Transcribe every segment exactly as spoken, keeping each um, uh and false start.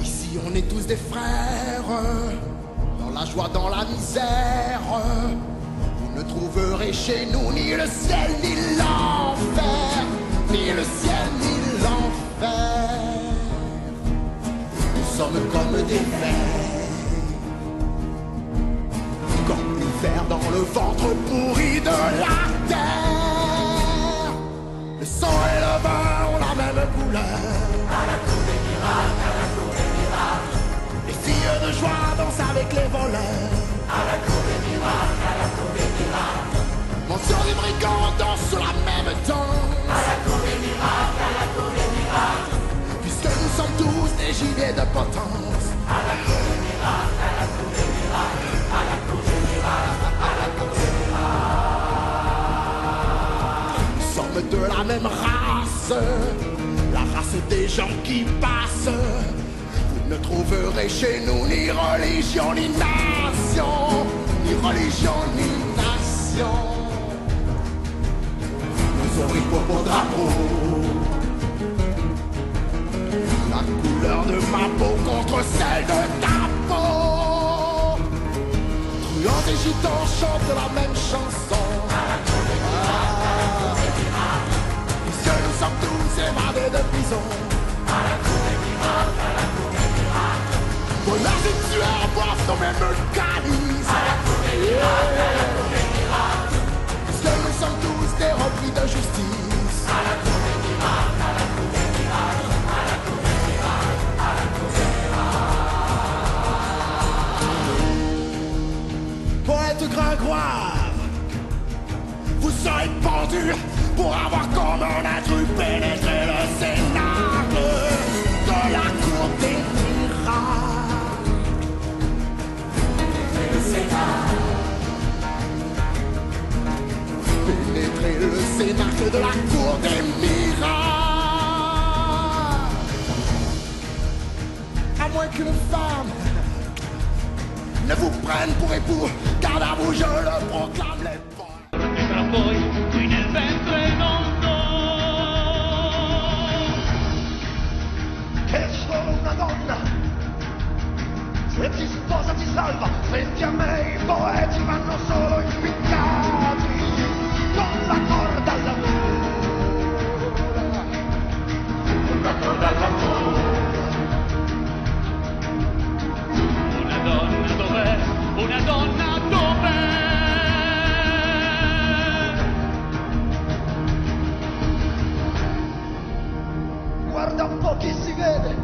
Ici on est tous des frères, dans la joie, dans la misère. Vous ne trouverez chez nous ni le ciel ni l'enfer, ni le ciel ni l'enfer. Nous sommes comme des vers, comme une vers dans le ventre pourri de la terre. Le sang et le vin ont la même couleur. À la cour des miracles, à la cour des miracles, les filles de joie dansent avec les voleurs. À la cour des miracles, à la cour des miracles, mention des brigands dansent sur la même danse. À la cour des miracles, à la cour des miracles, puisque nous sommes tous des gilets de potence. À la cour des miracles, à la cour des miracles, à la cour des miracles, à la cour des miracles. Nous sommes de la même race, la race des gens qui passent. Vous ne trouverez chez nous ni religion ni nation, ni religion ni nation. Nous aurons pour beau drapeau la couleur de ma peau contre celle de ta peau. Truands et gitans chantent la même chanson. À la cour des miracles, à la cour des miracles, puisque nous sommes tous évadés de prison. À la cour des miracles, à la cour des miracles, bonheurs et tueurs boivent dans même calice. À la cour des miracles, à la cour des miracles, puisque nous sommes tous des repris de justice. À la cour des miracles, à la cour des miracles, à la cour des miracles, à la cour des miracles. Poète Gringoire, vous serez pendu pour avoir comme un intrus pénétré le cénacle de la cour des miracles. Le cénacle, pénétrer le cénacle de la cour des miracles. À moins qu'une femme ne vous prenne pour époux, car à vous je le proclame les points. Che sono una donna, se ti sposa ti salva, senti a me i poeti vanno solo impiccati con la corda all'amore, con la corda all'amore. Una donna dov'è? Una donna dov'è? Guarda un po' chi si vede,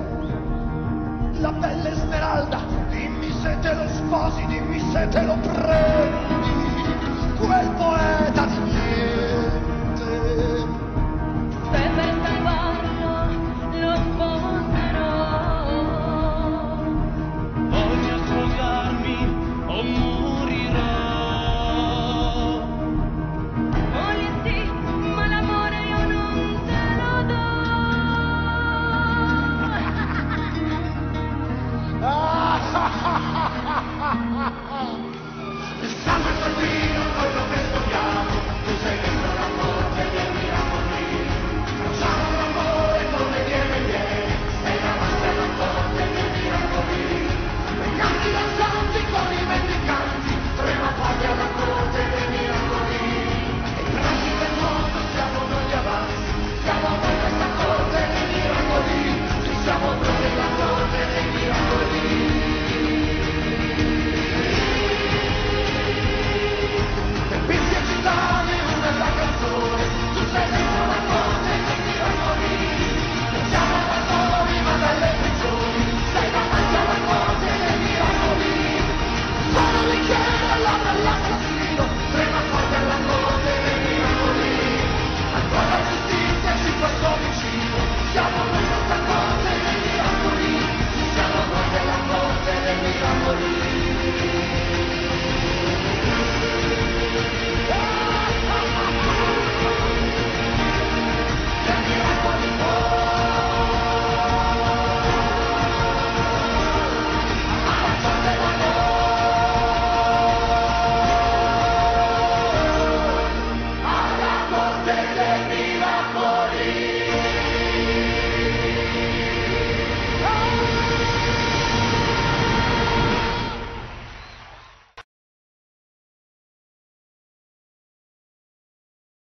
la pelle smeralda, dimmi se te lo sposi, dimmi se te lo prendi, quel poeta.